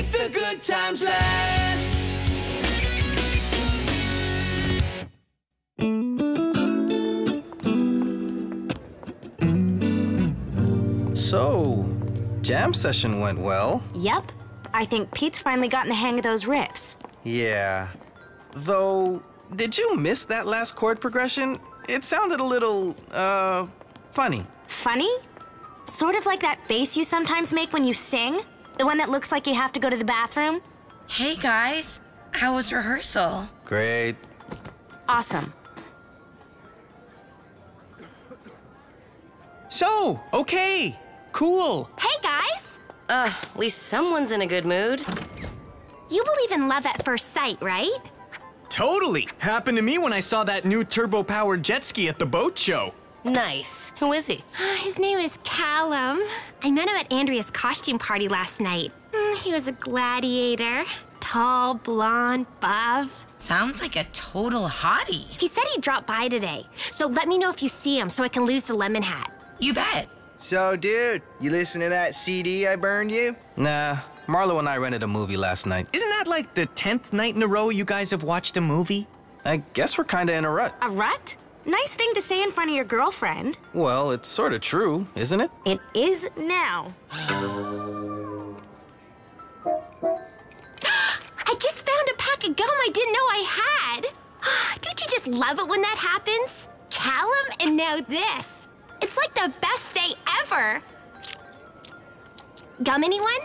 make the good times last. So, jam session went well. Yep. I think Pete's finally gotten the hang of those riffs. Yeah. Though, did you miss that last chord progression? It sounded a little, funny. Funny? Sort of like that face you sometimes make when you sing? The one that looks like you have to go to the bathroom? Hey guys, how was rehearsal? Great. Awesome. So, okay, cool. Hey guys! At least someone's in a good mood. You believe in love at first sight, right? Totally! Happened to me when I saw that new turbo-powered jet ski at the boat show. Nice. Who is he? His name is Callum. I met him at Andrea's costume party last night. He was a gladiator. Tall, blonde, buff. Sounds like a total hottie. He said he'd drop by today, so let me know if you see him so I can lose the lemon hat. You bet. So, dude, you listen to that CD I burned you? Nah, Marlowe and I rented a movie last night. Isn't that like the 10th night in a row you guys have watched a movie? I guess we're kinda in a rut. A rut? Nice thing to say in front of your girlfriend. Well, it's sort of true, isn't it? It is now. I just found a pack of gum I didn't know I had. Don't you just love it when that happens? Callum and now this. It's like the best day ever. Gum, anyone?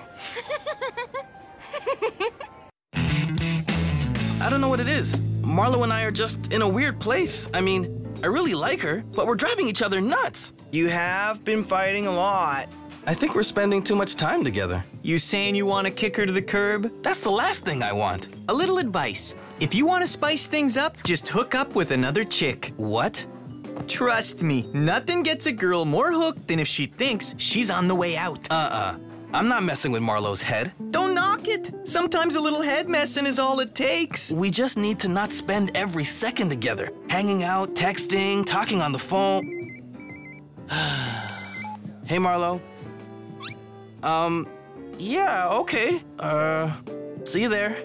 I don't know what it is. Marlowe and I are just in a weird place. I mean, I really like her, but we're driving each other nuts. You have been fighting a lot. I think we're spending too much time together. You saying you want to kick her to the curb? That's the last thing I want. A little advice. If you want to spice things up, just hook up with another chick. What? Trust me, nothing gets a girl more hooked than if she thinks she's on the way out. I'm not messing with Marlowe's head. Don't knock it. Sometimes a little head messing is all it takes. We just need to not spend every second together. Hanging out, texting, talking on the phone. Hey, Marlowe. Yeah, okay. See you there.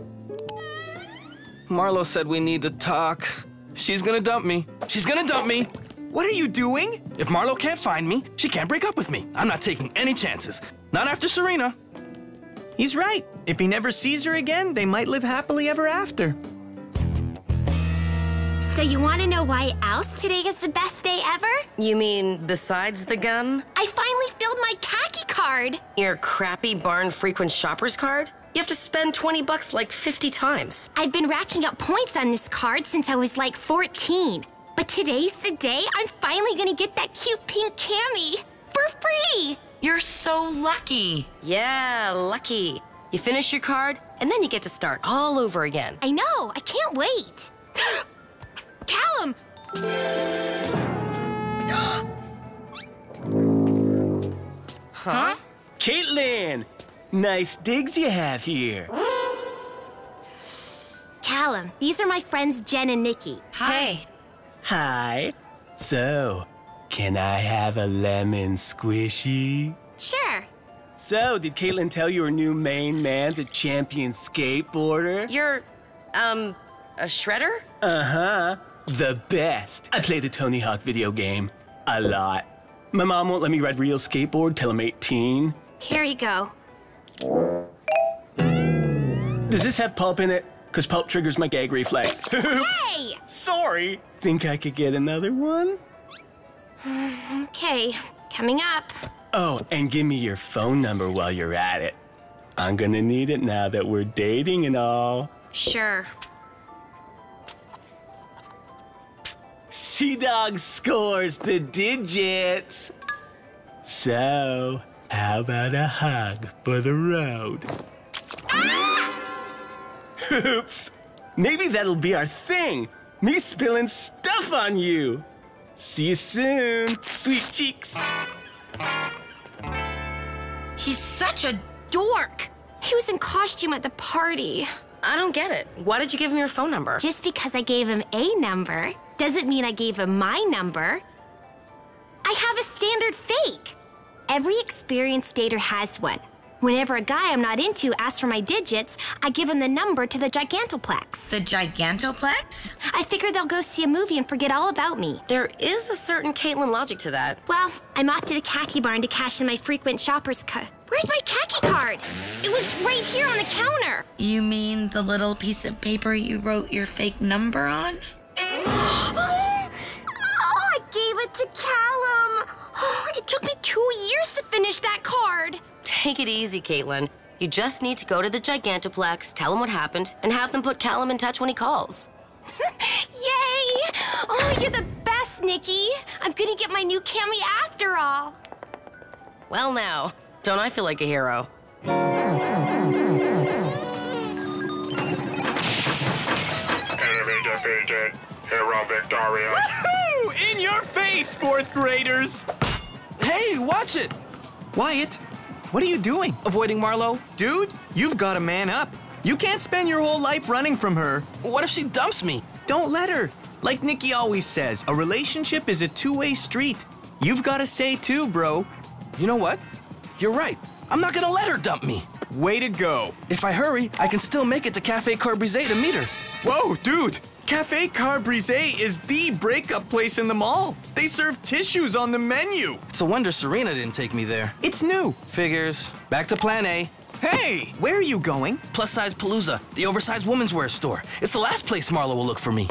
Marlowe said we need to talk. She's gonna dump me. She's gonna dump me. What are you doing? If Marlowe can't find me, she can't break up with me. I'm not taking any chances. Not after Serena. He's right. If he never sees her again, they might live happily ever after. So you want to know why else today is the best day ever? You mean besides the gum? I finally filled my khaki card. Your crappy barn frequent shoppers card? You have to spend 20 bucks like 50 times. I've been racking up points on this card since I was like 14. But today's the day I'm finally gonna get that cute pink cami for free. You're so lucky. Yeah, lucky. You finish your card, and then you get to start all over again. I know, I can't wait. Callum! Huh? Caitlin! Nice digs you have here. Callum, these are my friends Jen and Nikki. Hi. Hi. So, can I have a lemon squishy? Sure. So, did Caitlin tell you her new main man's a champion skateboarder? You're, a shredder? Uh-huh. The best. I play the Tony Hawk video game. A lot. My mom won't let me ride real skateboard till I'm 18. Here you go. Does this have pulp in it? Because pulp triggers my gag reflex. Hey! Sorry. Think I could get another one? Okay, coming up. Oh, and give me your phone number while you're at it. I'm gonna need it now that we're dating and all. Sure. Sea Dog scores the digits. So, how about a hug for the road? Ah! Oops. Maybe that'll be our thing. Me spilling stuff on you. See you soon, sweet cheeks. He's such a dork. He was in costume at the party. I don't get it. Why did you give him your phone number? Just because I gave him a number doesn't mean I gave him my number. I have a standard fake. Every experienced dater has one. Whenever a guy I'm not into asks for my digits, I give him the number to the Gigantoplex. The Gigantoplex? I figure they'll go see a movie and forget all about me. There is a certain Caitlin logic to that. Well, I'm off to the khaki barn to cash in my frequent shopper's Where's my khaki card? It was right here on the counter. You mean the little piece of paper you wrote your fake number on? Oh, I gave it to Callum. Oh, it took me 2 years to finish that card. Take it easy, Caitlin. You just need to go to the Gigantoplex, tell them what happened, and have them put Callum in touch when he calls. Yay! Oh, you're the best, Nikki. I'm gonna get my new cami after all. Well, now, don't I feel like a hero? Enemy defeated. Hero victorious. Woohoo! In your face, fourth graders! Hey, watch it! Wyatt, what are you doing? Avoiding Marlowe? Dude, you've got to man up. You can't spend your whole life running from her. What if she dumps me? Don't let her. Like Nikki always says, a relationship is a two-way street. You've got to say too, bro. You know what? You're right. I'm not gonna let her dump me. Way to go. If I hurry, I can still make it to Café Cœur Brisé to meet her. Whoa, dude. Café Cœur Brisé is the breakup place in the mall. They serve tissues on the menu. It's a wonder Serena didn't take me there. It's new. Figures. Back to plan A. Hey, where are you going? Plus Size Palooza, the oversized women's wear store. It's the last place Marlowe will look for me.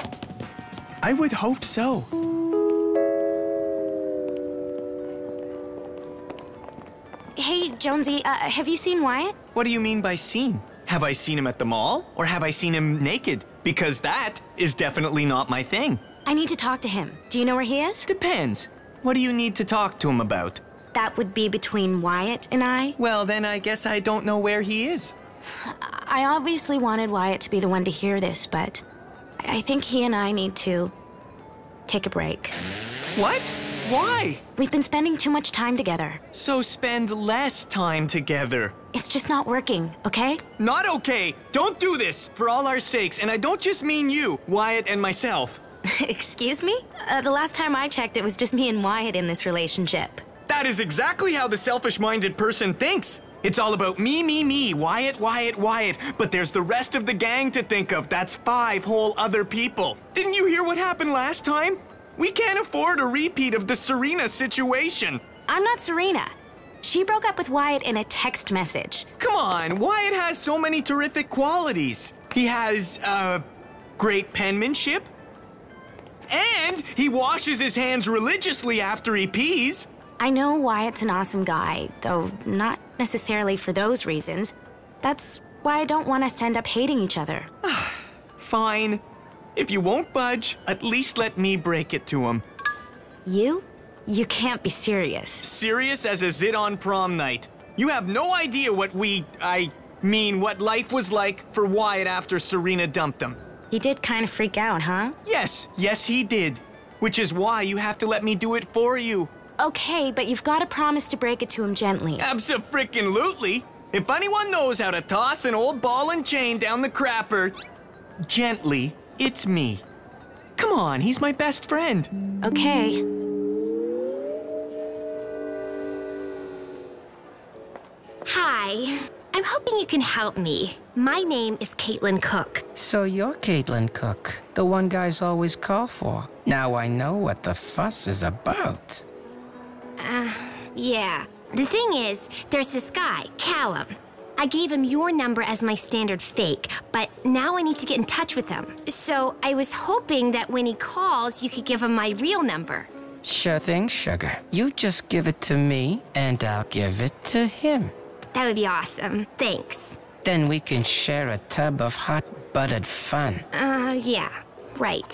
I would hope so. Hey, Jonesy, have you seen Wyatt? What do you mean by seen? Have I seen him at the mall? Or have I seen him naked? Because that is definitely not my thing. I need to talk to him. Do you know where he is? Depends. What do you need to talk to him about? That would be between Wyatt and I. Well, then I guess I don't know where he is. I obviously wanted Wyatt to be the one to hear this, but I think he and I need to take a break. What? Why? We've been spending too much time together. So spend less time together. It's just not working, okay? Not okay! Don't do this, for all our sakes, and I don't just mean you, Wyatt and myself. Excuse me? The last time I checked, it was just me and Wyatt in this relationship. That is exactly how the selfish-minded person thinks. It's all about me, me, me, Wyatt, Wyatt, Wyatt. But there's the rest of the gang to think of. That's 5 whole other people. Didn't you hear what happened last time? We can't afford a repeat of the Serena situation. I'm not Serena. She broke up with Wyatt in a text message. Come on, Wyatt has so many terrific qualities. He has, great penmanship. And he washes his hands religiously after he pees. I know Wyatt's an awesome guy, though not necessarily for those reasons. That's why I don't want us to end up hating each other. Fine. If you won't budge, at least let me break it to him. You? You can't be serious. Serious as a zit on prom night. You have no idea what what life was like for Wyatt after Serena dumped him. He did kind of freak out, huh? Yes, yes he did. Which is why you have to let me do it for you. Okay, but you've got to promise to break it to him gently. Abso-freaking-lutely. If anyone knows how to toss an old ball and chain down the crapper gently, it's me. Come on, he's my best friend. Okay. Hi. I'm hoping you can help me. My name is Caitlin Cook. So you're Caitlin Cook, the one guys always call for. Now I know what the fuss is about. Yeah. The thing is, there's this guy, Callum. I gave him your number as my standard fake, but now I need to get in touch with him. So I was hoping that when he calls, you could give him my real number. Sure thing, sugar. You just give it to me, and I'll give it to him. That would be awesome. Thanks. Then we can share a tub of hot buttered fun. Yeah. Right.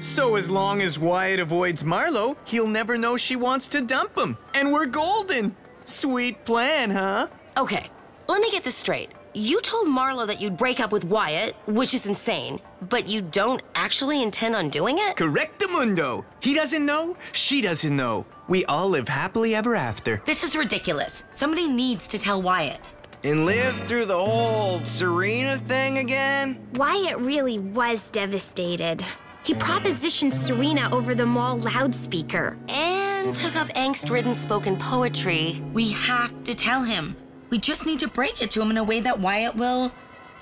So as long as Wyatt avoids Marlowe, he'll never know she wants to dump him. And we're golden. Sweet plan, huh? Okay, let me get this straight. You told Marlowe that you'd break up with Wyatt, which is insane, but you don't actually intend on doing it? Correctamundo. He doesn't know, she doesn't know. We all live happily ever after. This is ridiculous. Somebody needs to tell Wyatt. And live through the whole Serena thing again? Wyatt really was devastated. He propositioned Serena over the mall loudspeaker. And Ken took up angst-ridden spoken poetry. We have to tell him. We just need to break it to him in a way that Wyatt will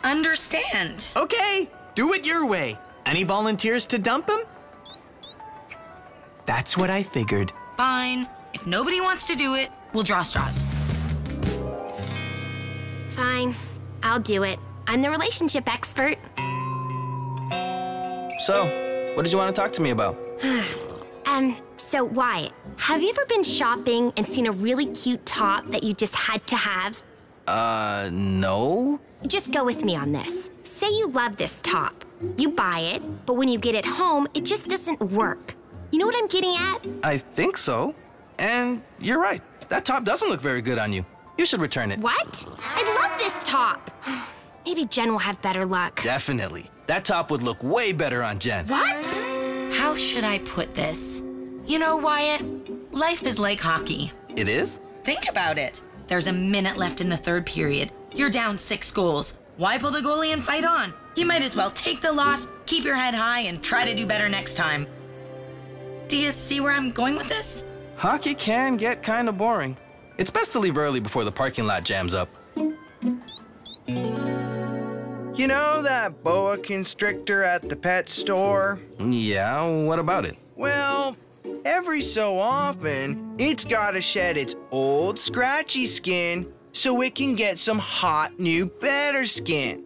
understand. Okay, do it your way. Any volunteers to dump him? That's what I figured. Fine. If nobody wants to do it, we'll draw straws. Fine. I'll do it. I'm the relationship expert. So, what did you want to talk to me about? So Wyatt, have you ever been shopping and seen a really cute top that you just had to have? No. Just go with me on this. Say you love this top. You buy it, but when you get it home, it just doesn't work. You know what I'm getting at? I think so. And you're right. That top doesn't look very good on you. You should return it. What? I love this top. Maybe Jen will have better luck. Definitely. That top would look way better on Jen. What? How should I put this? You know, Wyatt, life is like hockey. It is? Think about it. There's a minute left in the third period. You're down 6 goals. Why pull the goalie and fight on? You might as well take the loss, keep your head high, and try to do better next time. Do you see where I'm going with this? Hockey can get kind of boring. It's best to leave early before the parking lot jams up. You know that boa constrictor at the pet store? Yeah, what about it? Well, every so often, it's gotta shed its old scratchy skin so it can get some hot, new, better skin.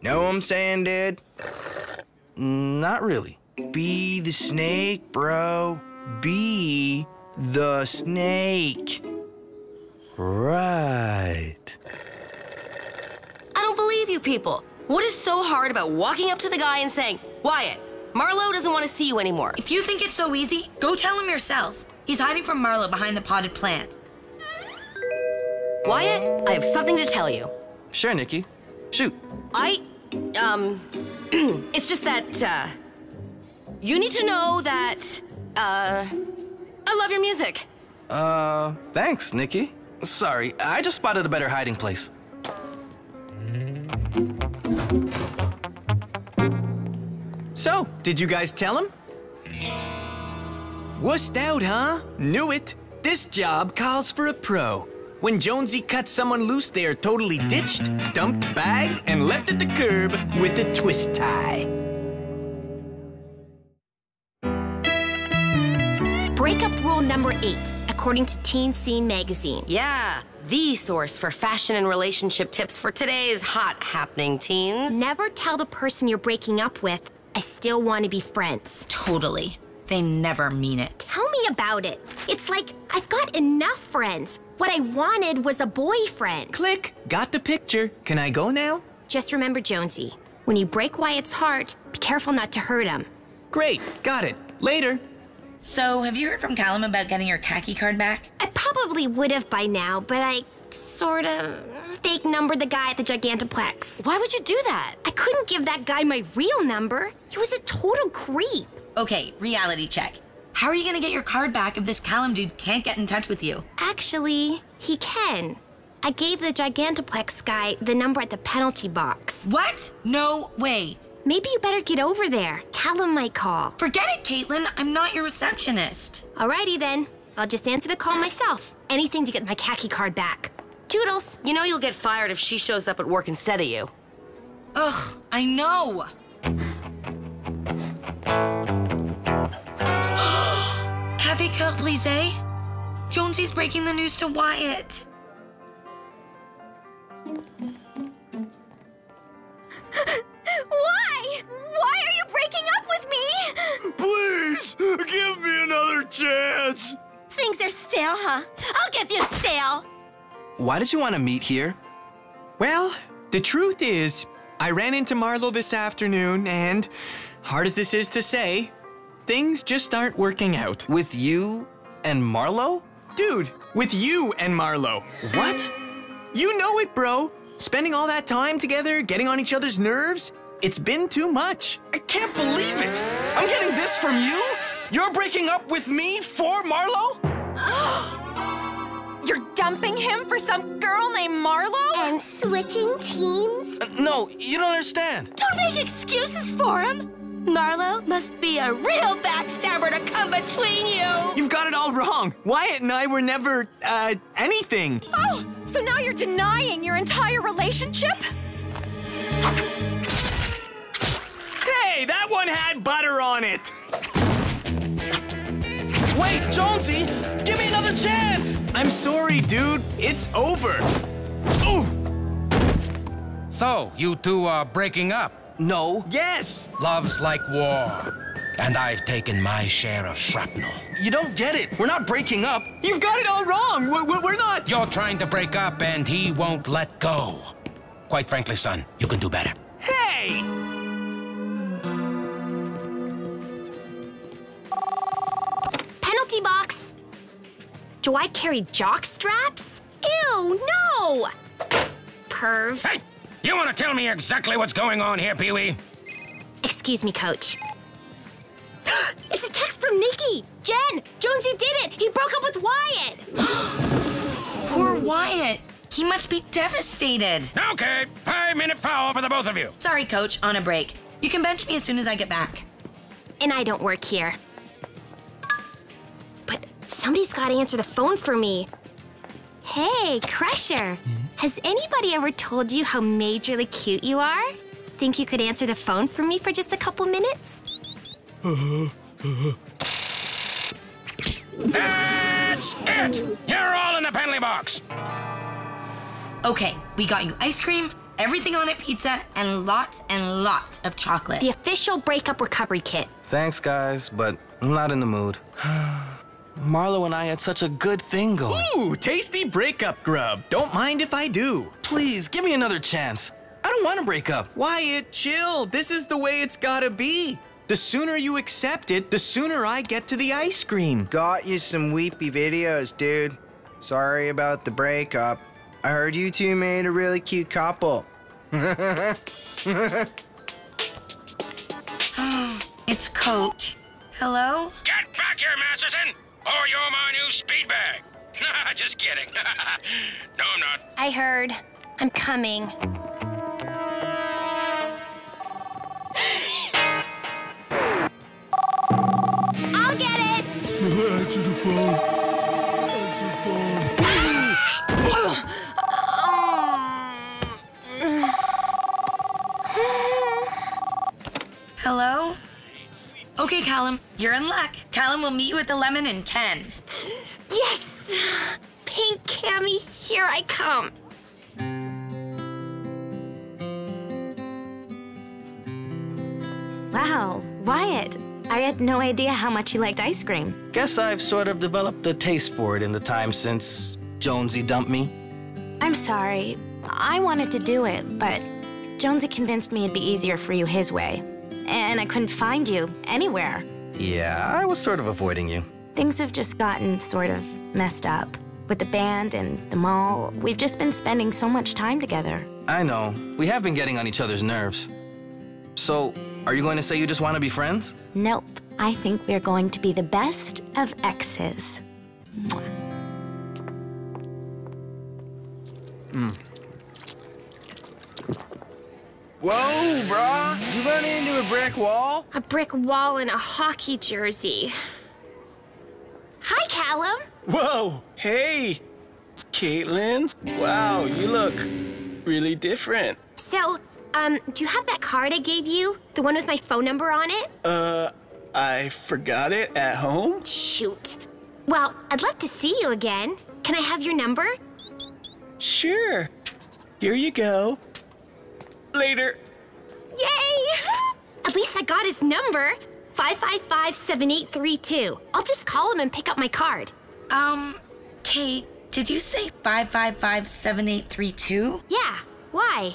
Know what I'm saying, dude? Not really. Be the snake, bro. Be the snake. Right. I don't believe you people. What is so hard about walking up to the guy and saying, Wyatt, Marlowe doesn't want to see you anymore? If you think it's so easy, go tell him yourself. He's hiding from Marlowe behind the potted plant. Wyatt, I have something to tell you. Sure, Nikki. Shoot. It's just that, you need to know that, I love your music. Thanks, Nikki. Sorry, I just spotted a better hiding place. So, did you guys tell him? Wussed out, huh? Knew it. This job calls for a pro. When Jonesy cuts someone loose, they are totally ditched, dumped, bagged, and left at the curb with a twist tie. Breakup rule number 8, according to Teen Scene magazine. Yeah, the source for fashion and relationship tips for today's hot happening teens. Never tell the person you're breaking up with, I still want to be friends. Totally. They never mean it. Tell me about it. It's like, I've got enough friends. What I wanted was a boyfriend. Click. Got the picture. Can I go now? Just remember, Jonesy, when you break Wyatt's heart, be careful not to hurt him. Great. Got it. Later. So, have you heard from Callum about getting your khaki card back? I probably would have by now, but I sort of fake numbered the guy at the Gigantoplex. Why would you do that? I couldn't give that guy my real number. He was a total creep. Okay, reality check. How are you gonna get your card back if this Callum dude can't get in touch with you? Actually, he can. I gave the Gigantoplex guy the number at the penalty box. What? No way. Maybe you better get over there. Callum might call. Forget it, Caitlin. I'm not your receptionist. Alrighty then. I'll just answer the call myself. Anything to get my khaki card back. Toodles. You know you'll get fired if she shows up at work instead of you. Ugh, I know. Café Cœur Brisé? Jonesy's breaking the news to Wyatt. Why? Why are you breaking up with me? Please, give me another chance. Things are stale, huh? I'll give you stale. Why did you want to meet here? Well, the truth is, I ran into Marlowe this afternoon and, hard as this is to say, things just aren't working out. With you and Marlowe? Dude, with you and Marlowe. What? You know it, bro. Spending all that time together, getting on each other's nerves, it's been too much. I can't believe it! I'm getting this from you? You're breaking up with me for Marlowe? You're dumping him for some girl named Marlowe? And switching teams? No, you don't understand. Don't make excuses for him. Marlowe must be a real backstabber to come between you! You've got it all wrong! Wyatt and I were never, anything! Oh! So now you're denying your entire relationship? Hey! That one had butter on it! Wait, Jonesy! Give me another chance! I'm sorry, dude. It's over. Ooh! So, you two are breaking up? No. Yes! Love's like war, and I've taken my share of shrapnel. You don't get it. We're not breaking up. You've got it all wrong. We're not. You're trying to break up, and he won't let go. Quite frankly, son, you can do better. Hey! Penalty box. Do I carry jock straps? Ew, no! Perv. Hey! You want to tell me exactly what's going on here, Pee-wee? Excuse me, Coach. It's a text from Nikki! Jen! Jonesy did it! He broke up with Wyatt! Poor Wyatt. He must be devastated. Okay, 5-minute foul for the both of you. Sorry, Coach. On a break. You can bench me as soon as I get back. And I don't work here. But somebody's got to answer the phone for me. Hey, Crusher. Has anybody ever told you how majorly cute you are? Think you could answer the phone for me for just a couple minutes? That's it! You're all in the penalty box! Okay, we got you ice cream, everything on it pizza, and lots of chocolate. The official breakup recovery kit. Thanks, guys, but I'm not in the mood. Marlowe and I had such a good thing going. Ooh, tasty breakup grub. Don't mind if I do. Please, give me another chance. I don't want to break up. Wyatt, chill. This is the way it's gotta be. The sooner you accept it, the sooner I get to the ice cream. Got you some weepy videos, dude. Sorry about the breakup. I heard you two made a really cute couple. It's Coach. Hello? Get back here, Masterson! Or you're my new speed bag. Just kidding. No, I'm not. I heard. I'm coming. I'll get it! Answer the phone. Answer the phone. Hello? Okay, Callum, you're in luck. Callum will meet you at the lemon in 10. Yes! Pink cami, here I come. Wow, Wyatt, I had no idea how much you liked ice cream. Guess I've sort of developed a taste for it in the time since Jonesy dumped me. I'm sorry. I wanted to do it, but Jonesy convinced me it'd be easier for you his way. And I couldn't find you anywhere. Yeah, I was sort of avoiding you. Things have just gotten sort of messed up. With the band and the mall, we've just been spending so much time together. I know. We have been getting on each other's nerves. So, are you going to say you just want to be friends? Nope. I think we're going to be the best of exes. Mm. Whoa, brah! You run into a brick wall? A brick wall in a hockey jersey. Hi, Callum! Whoa! Hey! Caitlin? Wow, you look really different. So, do you have that card I gave you? The one with my phone number on it? I forgot it at home? Shoot. Well, I'd love to see you again. Can I have your number? Sure. Here you go. Later. Yay! At least I got his number. 555-7832. I'll just call him and pick up my card. Kate, did you say 555-7832? Yeah. Why?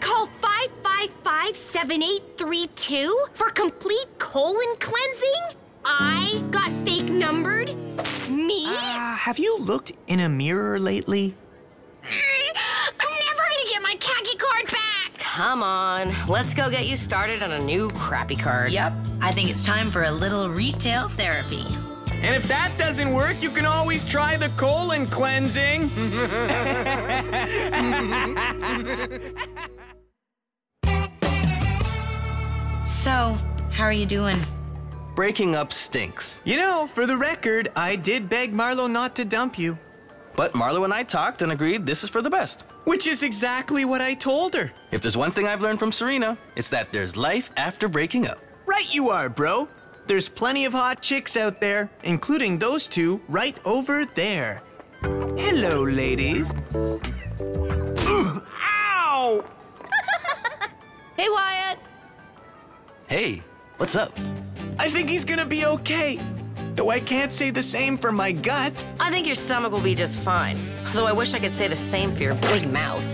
Call 555-7832 for complete colon cleansing? I got fake numbered? Me? Have you looked in a mirror lately? My khaki card back! Come on, let's go get you started on a new crappy card. Yep, I think it's time for a little retail therapy. And if that doesn't work, you can always try the colon cleansing. So, how are you doing? Breaking up stinks. You know, for the record, I did beg Marlowe not to dump you. But Marlowe and I talked and agreed this is for the best. Which is exactly what I told her. If there's one thing I've learned from Serena, it's that there's life after breaking up. Right you are, bro. There's plenty of hot chicks out there, including those two right over there. Hello, ladies. Ow! Hey, Wyatt. Hey, what's up? I think he's gonna be okay. Though I can't say the same for my gut. I think your stomach will be just fine. Though I wish I could say the same for your big mouth.